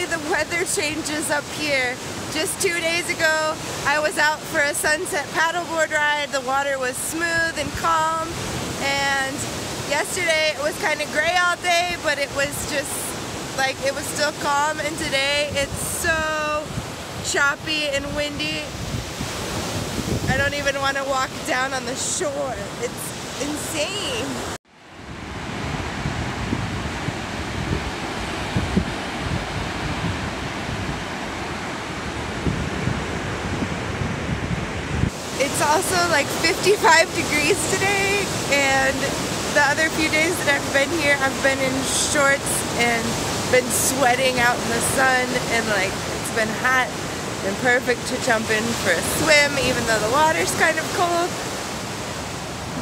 Usually the weather changes up here. Just 2 days ago, I was out for a sunset paddleboard ride. The water was smooth and calm, and yesterday it was kind of gray all day, but it was just like it was still calm, and today it's so choppy and windy. I don't even want to walk down on the shore. It's insane. It's also like 55 degrees today, and the other few days that I've been here, I've been in shorts and been sweating out in the sun, and like it's been hot and perfect to jump in for a swim, even though the water's kind of cold.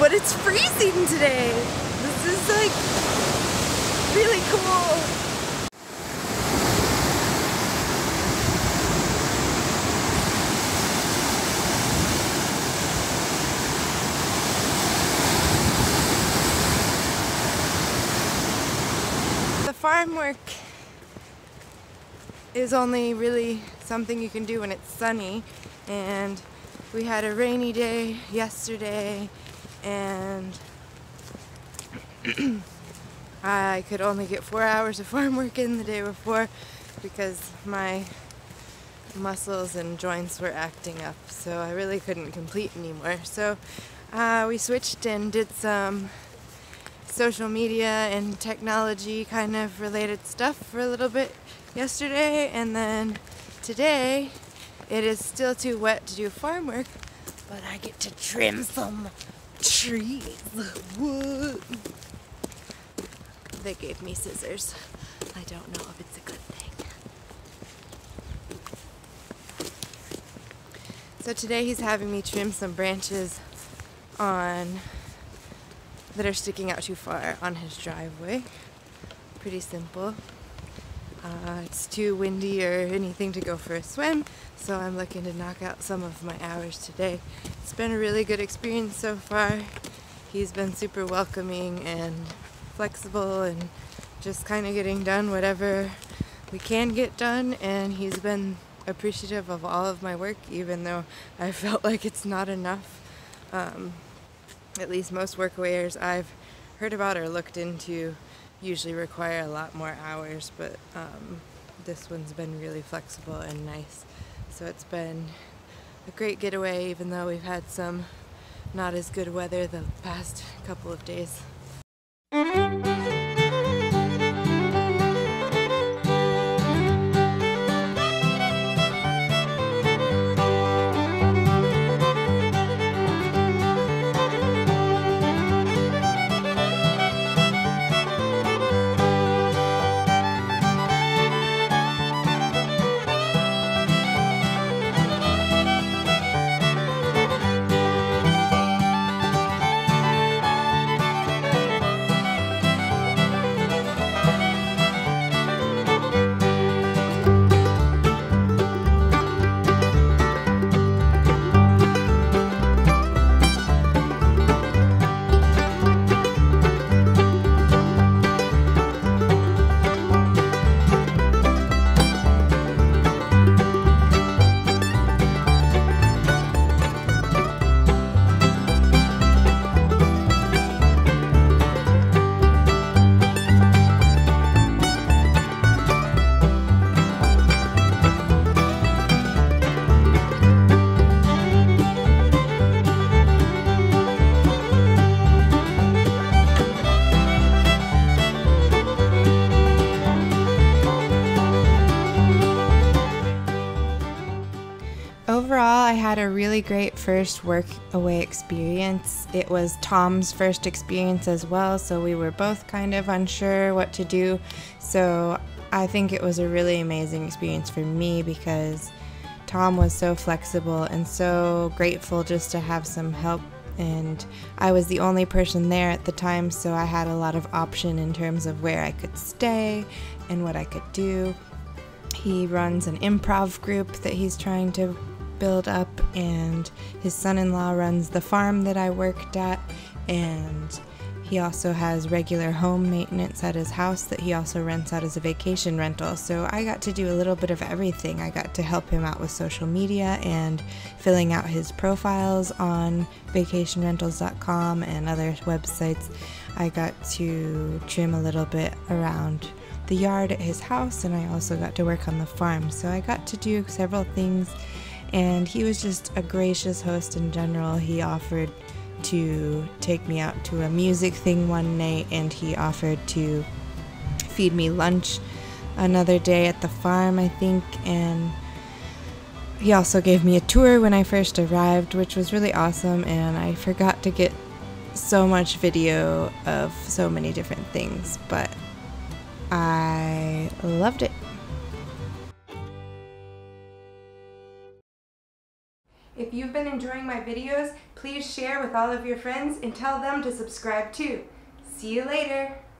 But it's freezing today. This is like really cool. Farm work is only really something you can do when it's sunny, and we had a rainy day yesterday, and I could only get 4 hours of farm work in the day before because my muscles and joints were acting up, so I really couldn't complete anymore. So we switched and did some social media and technology kind of related stuff for a little bit yesterday, and then today it is still too wet to do farm work, but I get to trim some trees. Whoa. They gave me scissors. I don't know if it's a good thing. So today he's having me trim some branches on that are sticking out too far on his driveway. Pretty simple. It's too windy or anything to go for a swim, so I'm looking to knock out some of my hours today. It's been a really good experience so far. He's been super welcoming and flexible and just kind of getting done whatever we can get done, and he's been appreciative of all of my work, even though I felt like it's not enough. At least most workawayers I've heard about or looked into usually require a lot more hours, but this one's been really flexible and nice. So it's been a great getaway, even though we've had some not as good weather the past couple of days. Overall, I had a really great first workaway experience. It was Tom's first experience as well, so we were both kind of unsure what to do. So I think it was a really amazing experience for me because Tom was so flexible and so grateful just to have some help. And I was the only person there at the time, so I had a lot of option in terms of where I could stay and what I could do. He runs an improv group that he's trying to build up, and his son-in-law runs the farm that I worked at, and He also has regular home maintenance at his house that he also rents out as a vacation rental. So I got to do a little bit of everything. I got to help him out with social media and filling out his profiles on vacationrentals.com and other websites. I got to trim a little bit around the yard at his house, and I also got to work on the farm. So I got to do several things, and he was just a gracious host in general. He offered to take me out to a music thing one night, and he offered to feed me lunch another day at the farm, I think, and he also gave me a tour when I first arrived, which was really awesome. And I forgot to get so much video of so many different things, but I loved it. If you've been enjoying my videos, please share with all of your friends and tell them to subscribe too. See you later!